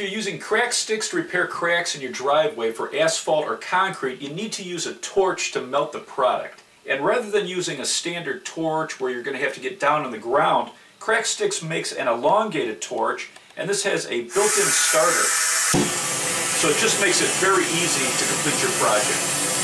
If you're using Crack Stix to repair cracks in your driveway for asphalt or concrete, you need to use a torch to melt the product. And rather than using a standard torch where you're going to have to get down on the ground, Crack Stix makes an elongated torch, and this has a built-in starter, so it just makes it very easy to complete your project.